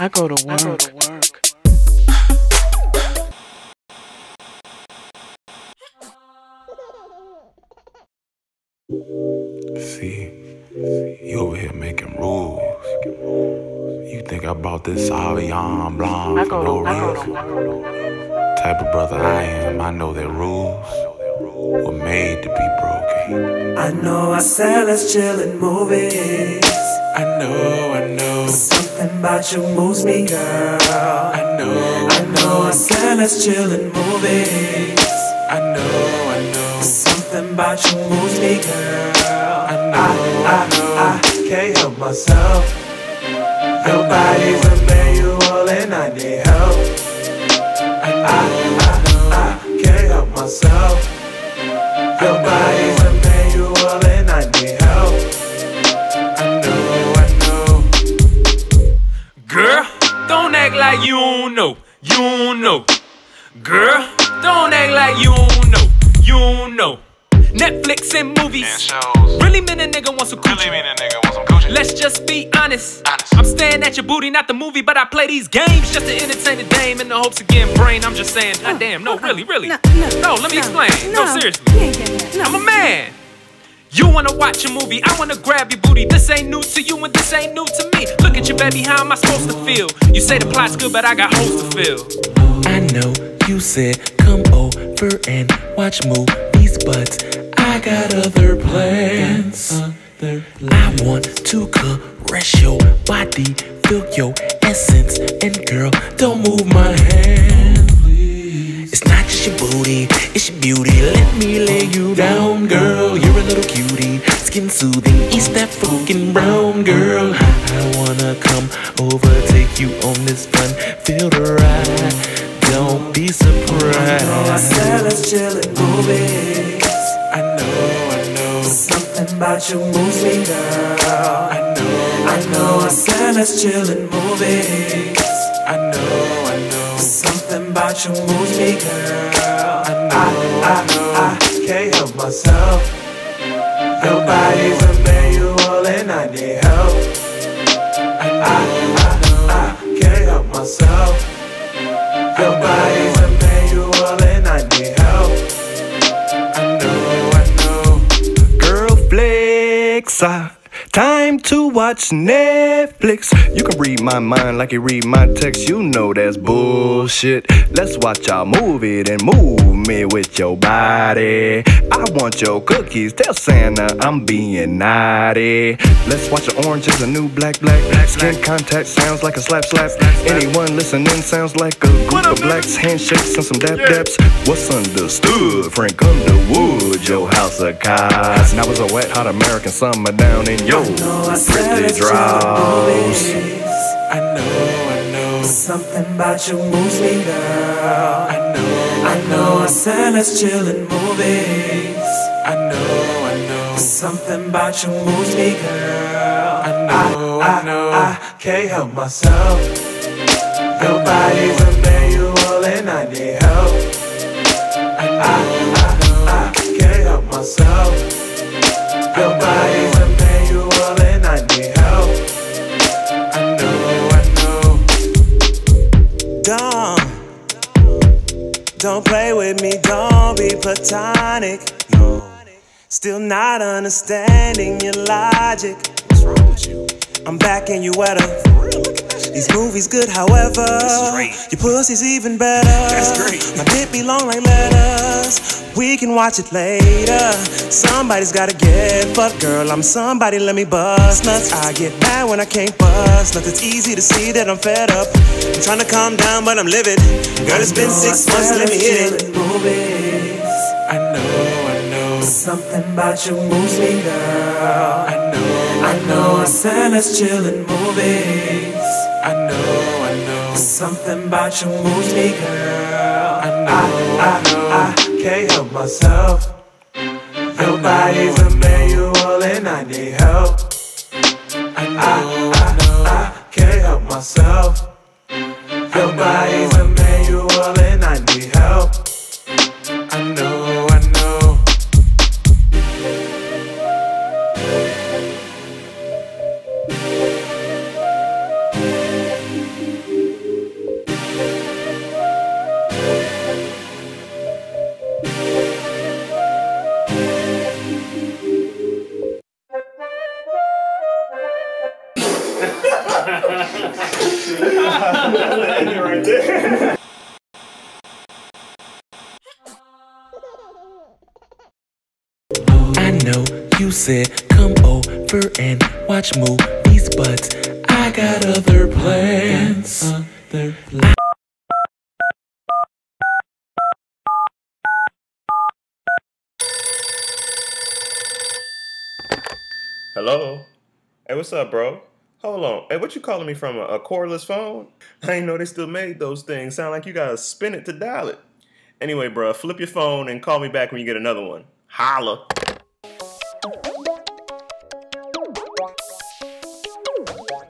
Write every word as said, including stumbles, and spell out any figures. I go to work. I go to work. See, you over here making rules. You think I bought this Sauvignon Blanc for no reason? Type of brother I am, I know their rules were made to be broken. I know I said let's chill in movies. I know, I know. But something about you moves me, girl. I know, I know. I said let's chill in movies. I know, I know. But something about you moves me, girl. I know, I, I know. I, I can't help myself. Nobody's a manual and I need help. I know, I, I, I can't help myself. Nobody's a manual and I need help. I know, I know. Girl, don't act like you don't know. You don't know. Girl, don't act like you don't know. You don't know. Netflix and movies and shows. Really mean a nigga wants some coochie. Really mean a nigga wants some coochie. Let's just be honest. honest I'm staring at your booty, not the movie. But I play these games just to entertain the dame in the hopes of getting brain. I'm just saying, god damn, no, really, really. No, no, no let me no, explain. No, no seriously. You ain't getting that. No. I'm a man. You wanna watch a movie, I wanna grab your booty. This ain't new to you and this ain't new to me. Look at you, baby, how am I supposed to feel? You say the plot's good, but I got holes to fill. I know you said come over and watch movies, but I got other plans. Other plans. I want to caress your body, feel your essence, and girl, don't move my hand. Please. It's not just your booty, it's your beauty. Let me lay you down, girl. You're a little cutie, skin soothing. East African brown, girl. I wanna come over, take you on this fun-filled ride. Don't be surprised. I know I said let's chill in movies. I know, I know. Something about you moves me, girl. I know, I know. I said let's chill in movies. I know, I know. Something about you moves me, girl. I know, I, I know. I can't help myself. Nobody's a manual and I need help. I, I, I, I can't help myself. Nobody's a manual and I need help. I know, I know. Girl, flex. Uh, time to watch Netflix. You can read my mind like you read my text. You know that's bullshit. Let's watch our movie, then move me with your body. I want your cookies. Tell Santa I'm being naughty. Let's watch the Orange Is the New Black, black, black. Skin contact sounds like a slap, slap. Anyone listening sounds like a group of blacks. Handshakes and some dap daps. What's understood? Frank Underwood, your House of Cards. Now it's a wet, hot American summer down in your pretty draws. I know, I know. Something about you moves me, girl. I know, I know. I said let's chill in movies. I know, I know. Something about you moves me, girl. I know, I, I know. I can't help myself. Nobody's a manual and I need help. I, I, I, I can't help myself. Nobody's a manual and I need help. I know, I know. Don't, don't play with me, don't be platonic. No. Still not understanding your logic. What's wrong with you? I'm backing you at a for real, look at that shit. These movies good, however, your pussy's even better. That's great. My dick be long like letters. We can watch it later. Somebody's gotta get fucked, girl. I'm somebody, let me bust nuts. I get mad when I can't bust nuts. It's easy to see that I'm fed up. I'm trying to calm down, but I'm livid. Girl, it's been six months, let me hit it. Movies. I know, I know. Something about you moves me, girl. I know. I know, I said let's chill in movies. I know, I know. Something about you moves me, girl. I know, I, I, know. I can't help myself. Nobody's a manual and I need help. I know, I, I, I can't help myself. Nobody's a manual and I need help. I know, I know. Thank you. I know you said come over and watch movies, but I got other plans. Other plans. Hello? Hey, what's up, bro? Hold on. Hey, what you calling me from? A, a cordless phone? I ain't know they still made those things. Sound like you gotta spin it to dial it. Anyway, bro, flip your phone and call me back when you get another one. Holla.